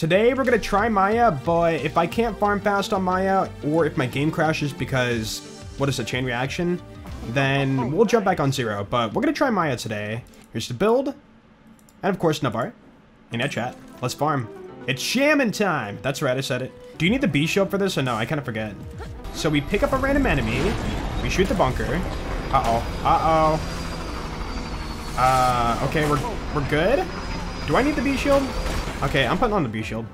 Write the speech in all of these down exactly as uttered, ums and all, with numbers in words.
Today we're gonna try Maya, but if I can't farm fast on Maya, or if my game crashes because, what is a chain reaction, then we'll jump back on Zero. But we're gonna try Maya today. Here's the build, and of course Nubar. In that chat, let's farm. It's shaman time! That's right, I said it. Do you need the B-Shield for this or no? I kind of forget. So we pick up a random enemy, we shoot the bunker. Uh-oh, uh-oh. Uh, okay, we're, we're good? Do I need the B-Shield? Okay, I'm putting on the B-Shield.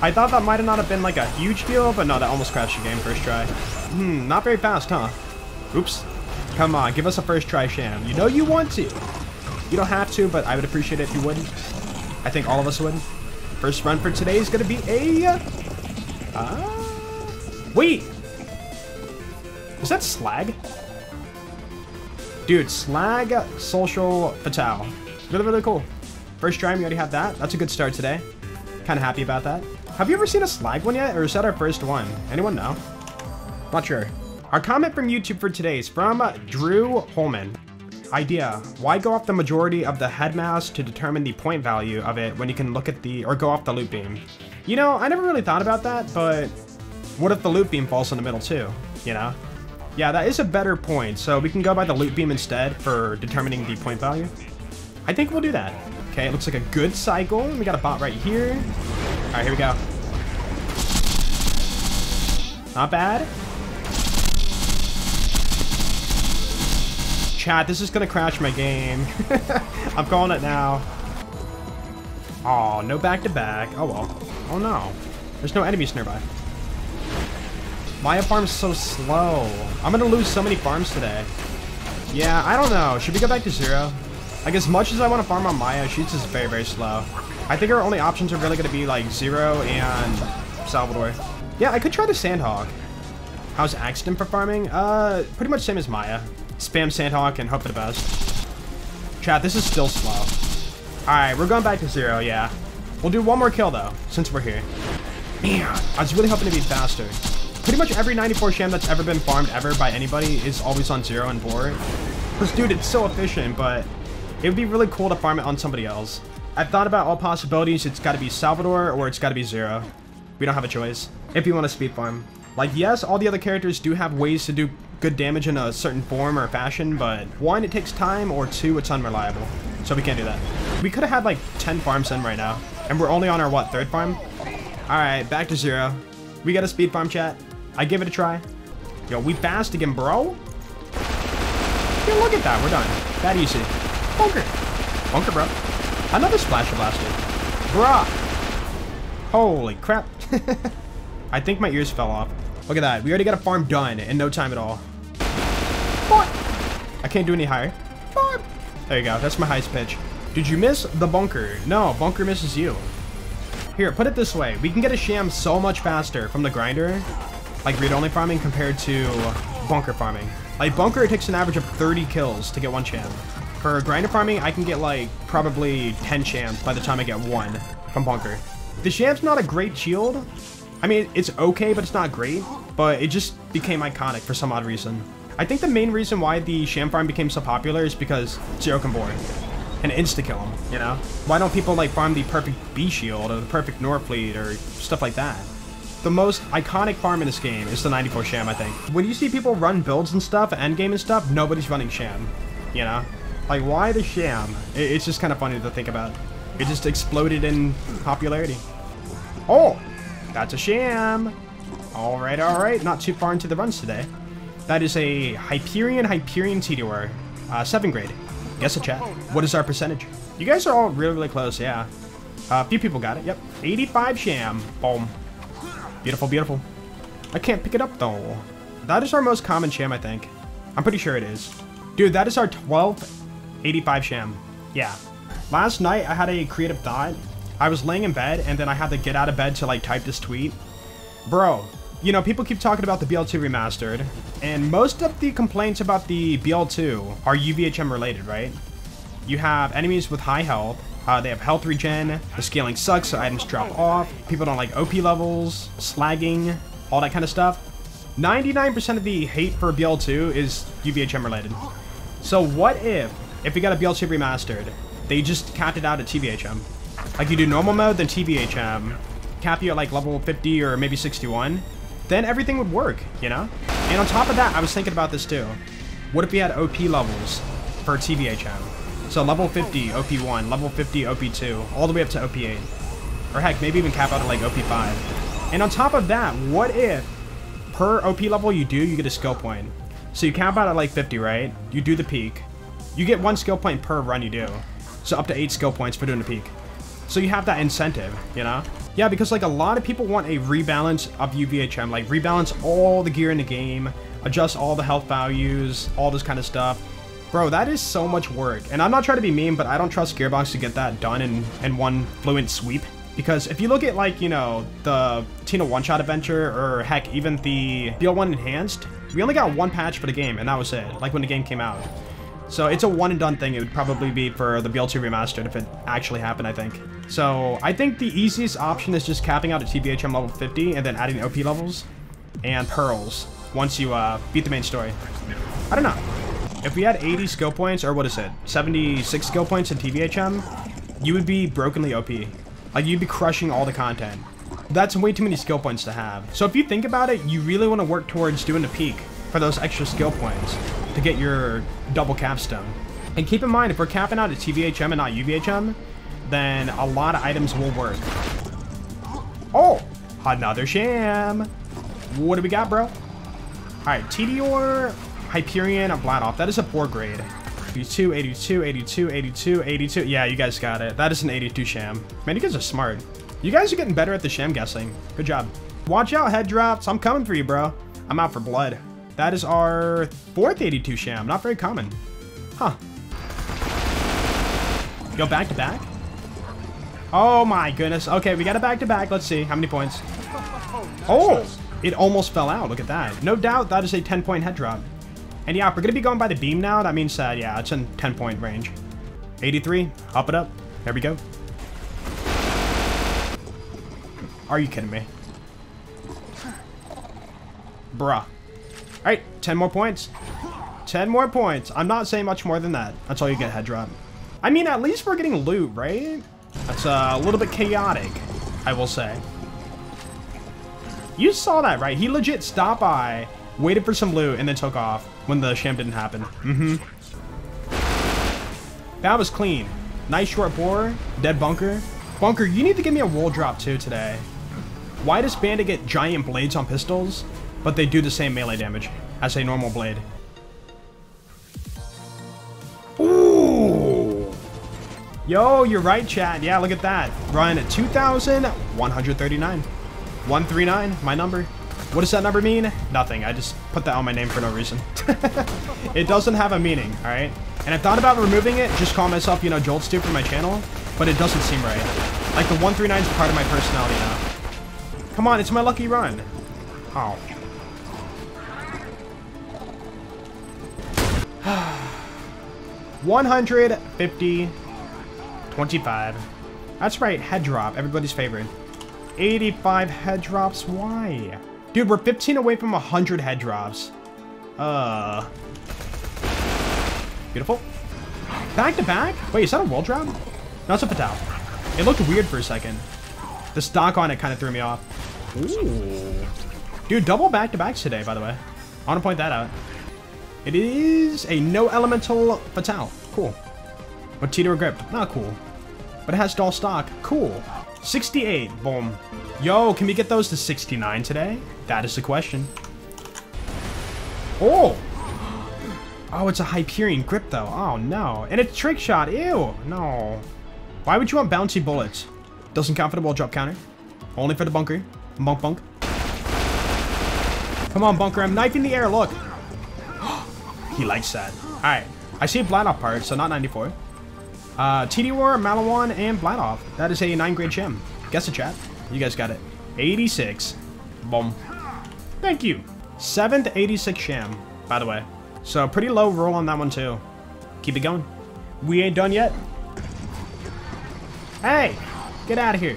I thought that might have not have been like a huge deal, but no, that almost crashed the game first try. Hmm, not very fast, huh? Oops. Come on, give us a first try, Sham. You know you want to. You don't have to, but I would appreciate it if you would. I think all of us would. First run for today is gonna be a... Uh, wait! Is that Slag? Dude, Slag Social Fatale. Really, really cool. First try, we already have that. That's a good start today. Kind of happy about that. Have you ever seen a Slag one yet? Or is that our first one? Anyone know? Not sure. Our comment from YouTube for today is from Drew Holman. Idea, why go off the majority of the head mass to determine the point value of it when you can look at the, or go off the loop beam? You know, I never really thought about that, but what if the loop beam falls in the middle too, you know? Yeah, that is a better point, so we can go by the loop beam instead for determining the point value. I think we'll do that. Okay, it looks like a good cycle. We got a bot right here. All right, here we go. Not bad. Chat, this is gonna crash my game. I'm calling it now. Oh, no back-to-back. Oh well. Oh no. There's no enemies nearby. Maya farm's so slow. I'm gonna lose so many farms today. Yeah, I don't know. Should we go back to Zero? Like, as much as I want to farm on Maya, she's just very, very slow. I think our only options are really gonna be like Zero and Salvador. Yeah, I could try the Sandhawk. How's Axton for farming? Uh, pretty much same as Maya. Spam Sandhawk and hope for the best. Chat, this is still slow. Alright, we're going back to Zero, yeah. We'll do one more kill though, since we're here. Man, I was really hoping to be faster. Pretty much every ninety-four Sham that's ever been farmed ever by anybody is always on Zero and board. Because dude, it's so efficient, but it would be really cool to farm it on somebody else. I've thought about all possibilities. It's got to be Salvador or it's got to be Zero. We don't have a choice. If you want to speed farm. Like, yes, all the other characters do have ways to do good damage in a certain form or fashion, but one, it takes time, or two, it's unreliable. So we can't do that. We could have had like ten farms in right now, and we're only on our, what, third farm? All right, back to Zero. We got a speed farm, chat. I give it a try. Yo, we fast again, bro. Yo, look at that, we're done. That easy. Bunker. Bunker, bro. Another Splasher Blaster. Bruh. Holy crap. I think my ears fell off. Look at that. We already got a farm done in no time at all. Farm. I can't do any higher. Farm. There you go. That's my highest pitch. Did you miss the bunker? No, bunker misses you. Here, put it this way. We can get a Sham so much faster from the grinder, like read-only farming compared to bunker farming. Like bunker, it takes an average of thirty kills to get one Sham. For grinder farming, I can get like probably ten Shams by the time I get one from bunker. The Sham's not a great shield. I mean, it's okay, but it's not great, but it just became iconic for some odd reason. I think the main reason why the Sham farm became so popular is because Zero can board and insta-kill him, you know? Why don't people like farm the perfect B-Shield or the perfect Norfleet or stuff like that? The most iconic farm in this game is the ninety-four Sham, I think. When you see people run builds and stuff, endgame and stuff, nobody's running Sham, you know? Like, why the Sham? It's just kind of funny to think about. It just exploded in popularity. Oh! That's a Sham. All right, all right. Not too far into the runs today. That is a Hyperion, Hyperion T D R, uh, seventh grade. Guess a chat. What is our percentage? You guys are all really, really close, yeah. Uh, a few people got it, yep. eighty-five Sham. Boom. Beautiful, beautiful. I can't pick it up, though. That is our most common Sham, I think. I'm pretty sure it is. Dude, that is our twelfth eighty-five Sham. Yeah. Last night, I had a creative thought. I was laying in bed, and then I had to get out of bed to, like, type this tweet. Bro, you know, people keep talking about the B L two Remastered, and most of the complaints about the B L two are U V H M related, right? You have enemies with high health, uh, they have health regen, the scaling sucks, so items drop off, people don't like O P levels, slagging, all that kind of stuff. ninety-nine percent of the hate for B L two is U V H M related. So what if, if we got a B L two Remastered, they just capped it out at T V H M? Like you do normal mode, then T V H M, cap you at like level fifty or maybe sixty-one, then everything would work, you know? And on top of that, I was thinking about this too. What if we had O P levels for T V H M? So level fifty, O P one, level fifty, O P two, all the way up to O P eight. Or heck, maybe even cap out at like O P five. And on top of that, what if per O P level you do, you get a skill point? So you cap out at like fifty, right? You do the peak. You get one skill point per run you do. So up to eight skill points for doing the peak. So you have that incentive, you know? Yeah, because like a lot of people want a rebalance of U V H M, like rebalance all the gear in the game, adjust all the health values, all this kind of stuff. Bro, that is so much work. And I'm not trying to be mean, but I don't trust Gearbox to get that done in, in one fluent sweep. Because if you look at like, you know, the Tina one-shot adventure, or heck, even the B L one enhanced, we only got one patch for the game and that was it, like when the game came out. So it's a one and done thing. It would probably be for the B L two remastered if it actually happened, I think. So I think the easiest option is just capping out at T B H M level fifty and then adding O P levels and pearls once you uh, beat the main story. I don't know. If we had eighty skill points, or what is it, seventy-six skill points in T B H M, you would be brokenly O P. Like you'd be crushing all the content. That's way too many skill points to have. So if you think about it, you really want to work towards doing the peak for those extra skill points to get your double capstone. And keep in mind, if we're capping out at T V H M and not U V H M, then a lot of items will work. Oh, another Sham. What do we got, bro? All right, T D R, Hyperion, and Bladoff. That is a poor grade. eighty-two, eighty-two, eighty-two, eighty-two, eighty-two. Yeah, you guys got it. That is an eighty-two Sham. Man, you guys are smart. You guys are getting better at the Sham guessing. Good job. Watch out, head drops. I'm coming for you, bro. I'm out for blood. That is our fourth eighty-two Sham. Not very common. Huh. Go back to back? Oh my goodness. Okay, we got a back to back. Let's see. How many points? Oh, it almost fell out. Look at that. No doubt that is a ten point head drop. And yeah, if we're going to be going by the beam now, that means that, uh, yeah, it's in ten point range. eighty-three. Up it up. There we go. Are you kidding me? Bruh. All right, ten more points. ten more points. I'm not saying much more than that. That's all you get, head drop. I mean, at least we're getting loot, right? That's uh, a little bit chaotic, I will say. You saw that, right? He legit stopped by, waited for some loot, and then took off when the Sham didn't happen. Mm-hmm. That was clean. Nice short bore, dead bunker. Bunker, you need to give me a roll drop too today. Why does Bandit get giant blades on pistols, but they do the same melee damage as a normal blade? Ooh! Yo, you're right, chat. Yeah, look at that. Run at two thousand one hundred thirty-nine. one thirty-nine, my number. What does that number mean? Nothing. I just put that on my name for no reason. It doesn't have a meaning, all right? And I thought about removing it, just call myself, you know, Joltzdude for my channel, but it doesn't seem right. Like, the one thirty-nine is part of my personality now. Come on, it's my lucky run. Oh. one fifty, twenty-five. That's right, head drop, everybody's favorite. eighty-five head drops, why? Dude, we're fifteen away from one hundred head drops. Uh. Beautiful. Back to back? Wait, is that a wall drop? No, it's a Fatale. It looked weird for a second. The stock on it kind of threw me off. Ooh. Dude, double back to backs today, by the way. I want to point that out. It is a no elemental Fatale. Cool. But Teeter grip, not cool. But it has doll stock. Cool. sixty-eight. Boom. Yo, can we get those to sixty-nine today? That is the question. Oh. Oh, it's a Hyperion grip though. Oh no. And it's trick shot. Ew. No. Why would you want bouncy bullets? Doesn't count for the wall drop counter. Only for the bunker. Bunk bunk. Come on, bunker. I'm knifing the air. Look. He likes that. All right. I see a Bladoff part, so not ninety-four. Uh, T D War, Malawan, and Bladoff. That is a nine grade Sham. Guess the chat. You guys got it. eighty-six. Boom. Thank you. Seventh eighty-six Sham, by the way. So pretty low roll on that one too. Keep it going. We ain't done yet. Hey, get out of here.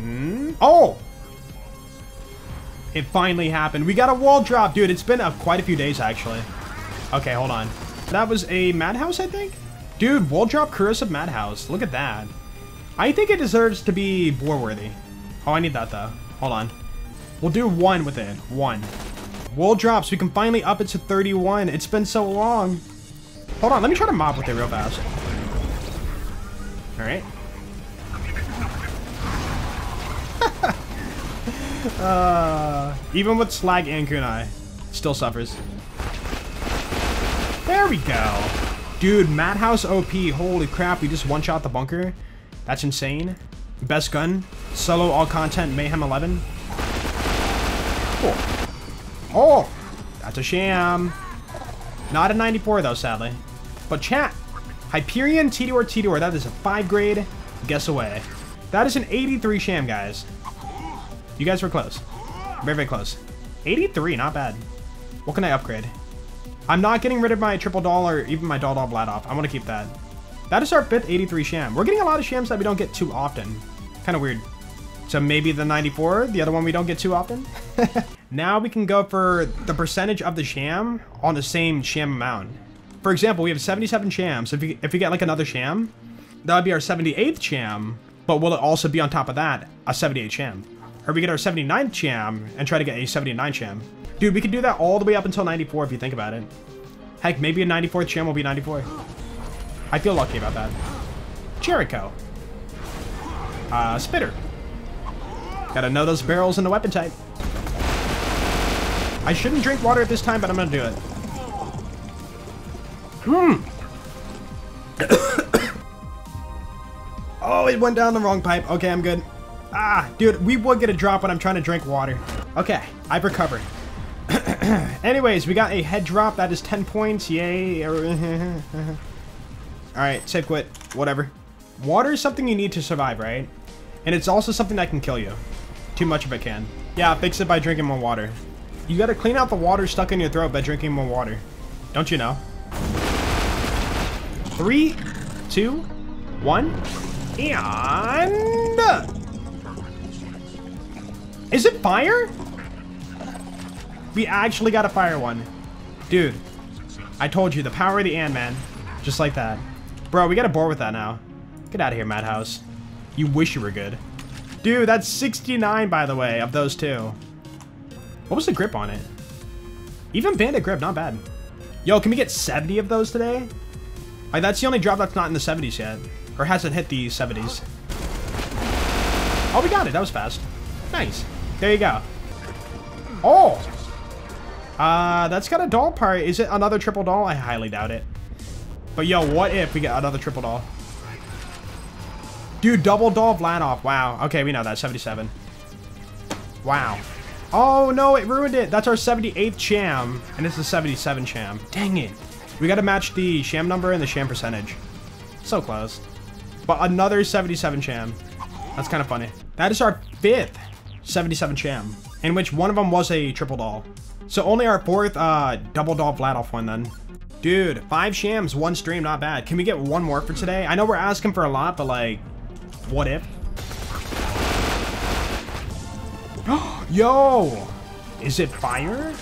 Mm. Oh. It finally happened. We got a wall drop, dude. It's been a, quite a few days, actually. Okay, hold on. That was a Madhouse, I think? Dude, wall drop Curse of Madhouse. Look at that. I think it deserves to be war worthy. Oh, I need that though. Hold on. We'll do one with it. One. Wall drops. We can finally up it to thirty-one. It's been so long. Hold on. Let me try to mob with it real fast. All right. uh, even with Slag Anchor and I, still suffers. There we go. Dude, Madhouse O P. Holy crap. We just one-shot the bunker. That's insane. Best gun. Solo all content. Mayhem eleven. Cool. Oh, that's a sham. Not a ninety-four though, sadly. But chat, Hyperion, T D R, T D R. That is a five grade. Guess away. That is an eighty-three sham, guys. You guys were close. Very, very close. eighty-three, not bad. What can I upgrade? I'm not getting rid of my triple doll or even my doll doll bladoff. I want to keep that. That is our fifth eighty-three sham. We're getting a lot of shams that we don't get too often. Kind of weird. So maybe the ninety-four, the other one we don't get too often. Now we can go for the percentage of the sham on the same sham amount. For example, we have seventy-seven shams. If we, if we get like another sham, that would be our seventy-eighth sham. But will it also be on top of that, a seventy-eight sham? Or we get our seventy-ninth sham and try to get a seventy-nine sham. Dude, we can do that all the way up until ninety-four if you think about it. Heck, maybe a ninety-fourth sham will be ninety-four. I feel lucky about that. Jericho. Uh, Spitter. Gotta know those barrels and the weapon type. I shouldn't drink water at this time, but I'm gonna do it. Hmm. Oh, it went down the wrong pipe. Okay, I'm good. Ah, dude, we would get a drop when I'm trying to drink water. Okay, I've recovered. Anyways, we got a head drop. That is ten points. Yay. Alright, save quit. Whatever. Water is something you need to survive, right? And it's also something that can kill you. Too much of it can. Yeah, fix it by drinking more water. You gotta clean out the water stuck in your throat by drinking more water. Don't you know? Three, two, one, and... Is it fire? We actually got a fire one. Dude, I told you, the power of the and, man. Just like that. Bro, we gotta bore with that now. Get out of here, Madhouse. You wish you were good. Dude, that's sixty-nine, by the way, of those two. What was the grip on it? Even Bandit grip, not bad. Yo, can we get seventy of those today? Like, that's the only drop that's not in the seventies yet. Or hasn't hit the seventies. Oh, we got it. That was fast. Nice. There you go. Oh! Uh, that's got a doll part. Is it another triple doll? I highly doubt it. But yo, what if we get another triple doll? Dude, double doll Vladoff. Wow. Okay, we know that. seventy-seven. Wow. Oh, no, it ruined it. That's our seventy-eighth sham, and it's the seventy-seven sham. Dang it. We got to match the sham number and the sham percentage. So close. But another seventy-seven sham. That's kind of funny. That is our fifth seventy-seven sham, in which one of them was a triple doll. So only our fourth uh, double doll Vladoff one, then. Dude, five shams, one stream, not bad. Can we get one more for today? I know we're asking for a lot, but, like... What if? Yo! Is it fire?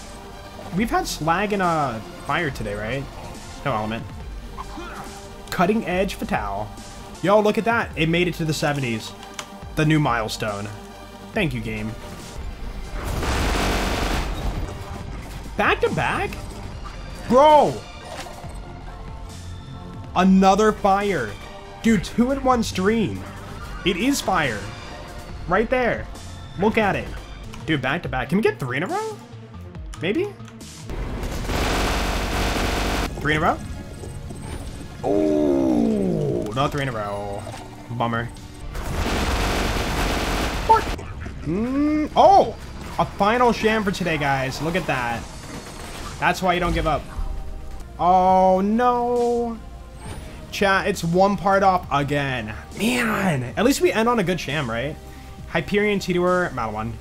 We've had slag and uh, fire today, right? No element. Cutting edge fatale. Yo, look at that. It made it to the seventies. The new milestone. Thank you, game. Back to back? Bro! Another fire. Dude, two in one stream. It is fire. Right there. Look at it. Dude, back to back. Can we get three in a row? Maybe? Three in a row? Oh, not three in a row. Bummer. Mm, oh, a final sham for today, guys. Look at that. That's why you don't give up. Oh, no. Chat, it's one part off again. Man, at least we end on a good sham, right? Hyperion, T D R, Malawan.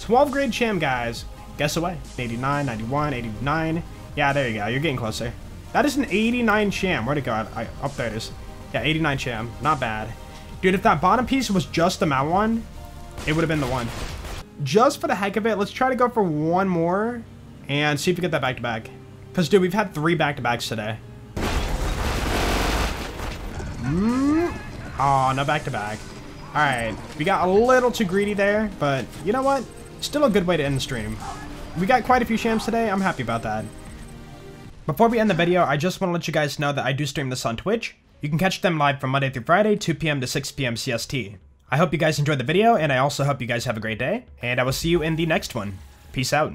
twelve grade sham, guys. Guess away. eighty-nine, ninety-one, eighty-nine. Yeah, there you go. You're getting closer. That is an eighty-nine sham. Where'd it go? I, up there it is. Yeah, eighty-nine sham. Not bad. Dude, if that bottom piece was just the Malawan, it would have been the one. Just for the heck of it, let's try to go for one more and see if we get that back-to-back. Because, dude, we've had three back-to-backs today. Oh, no back-to-back. All right, we got a little too greedy there, but you know what? Still a good way to end the stream. We got quite a few shams today. I'm happy about that. Before we end the video, I just want to let you guys know that I do stream this on Twitch. You can catch them live from Monday through Friday, two p m to six p m C S T. I hope you guys enjoyed the video, and I also hope you guys have a great day, and I will see you in the next one. Peace out.